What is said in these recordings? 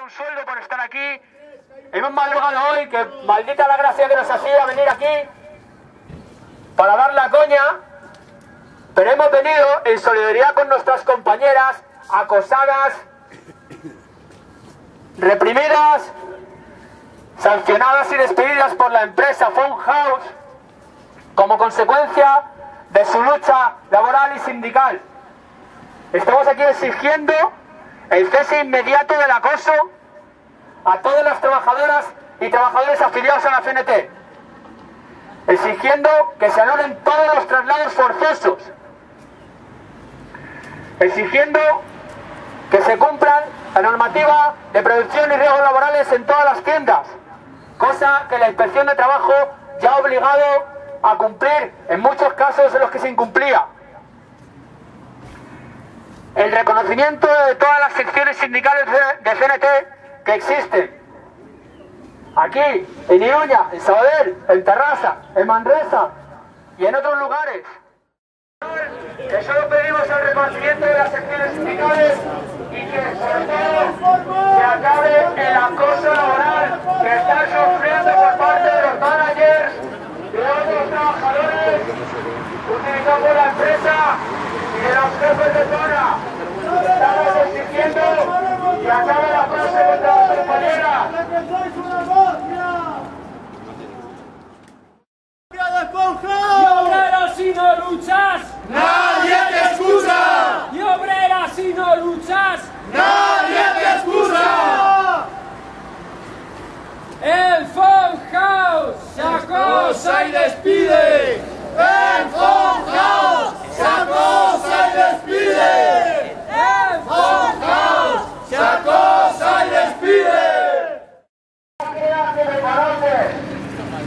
pagar un sueldo por estar aquí. Hemos madrugado hoy, que maldita la gracia que nos hacía venir aquí para dar la coña, pero hemos venido en solidaridad con nuestras compañeras acosadas, reprimidas, sancionadas y despedidas por la empresa Phone House como consecuencia de su lucha laboral y sindical. Estamos aquí exigiendo el cese inmediato del acoso a todas las trabajadoras y trabajadores afiliados a la CNT, exigiendo que se anulen todos los traslados forzosos, exigiendo que se cumplan la normativa de prevención y riesgos laborales en todas las tiendas, cosa que la Inspección de Trabajo ya ha obligado a cumplir en muchos casos en los que se incumplía. El reconocimiento de todas las secciones sindicales de CNT que existen aquí, en Iruña, en Sabadell, en Terrassa, en Manresa y en otros lugares. Que solo pedimos el reconocimiento de las secciones sindicales y que sobre todo se acabe el acoso laboral que están sufriendo por parte de los managers y de otros trabajadores utilizando la empresa y de los jefes de zona. Estamos exigiendo que acabe el acoso contra las compañeras. ¡No obreras si no luchas! ¡Nadie te excusa! ¡Y obreras si no luchas! ¡Nadie te excusa! ¡El Phone House se acosa y despide! ¡El Phone House se acosa y despide! ¡El Phone House se acosa y despide!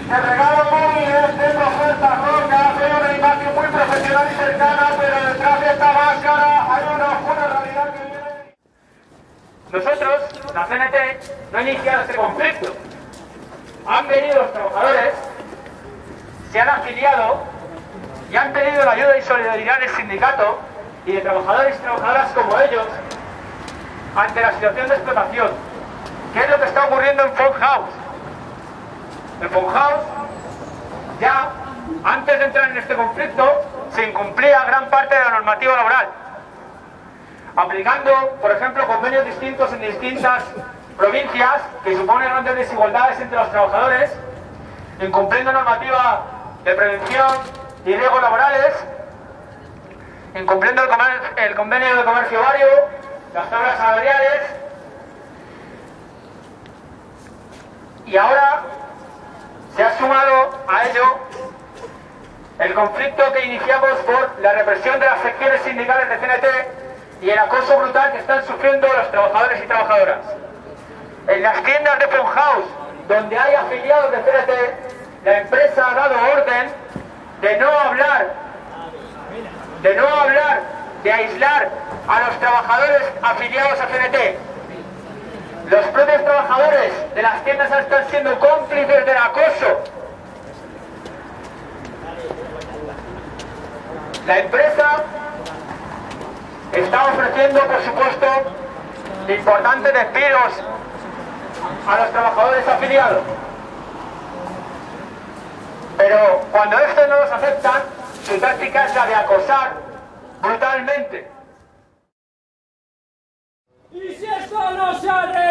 ¡Se regalo móvil es de propuesta roca! Veo una imagen muy profesional y cercana, pero detrás de esta máscara hay una oscura realidad que viene. Nosotros, la CNT, no iniciamos este conflicto. Han venido los trabajadores, se han afiliado y han pedido la ayuda y solidaridad del sindicato y de trabajadores y trabajadoras como ellos ante la situación de explotación. ¿Qué es lo que está ocurriendo en Phone House? El Phone House, ya antes de entrar en este conflicto, se incumplía gran parte de la normativa laboral, aplicando, por ejemplo, convenios distintos en distintas provincias que suponen grandes desigualdades entre los trabajadores, incumpliendo normativa de prevención y riesgos laborales, incumpliendo el convenio de comercio horario, las tablas salariales, y ahora se ha sumado a ello el conflicto que iniciamos por la represión de las secciones sindicales de CNT y el acoso brutal que están sufriendo los trabajadores y trabajadoras. En las tiendas de Phone House, donde hay afiliados de CNT, la empresa ha dado orden de aislar a los trabajadores afiliados a CNT. Los propios trabajadores de las tiendas están siendo cómplices del acoso. La empresa está ofreciendo, por supuesto, importantes despidos a los trabajadores afiliados. Pero cuando estos no los aceptan, su táctica es la de acosar brutalmente. ¡Y si esto no se arregla!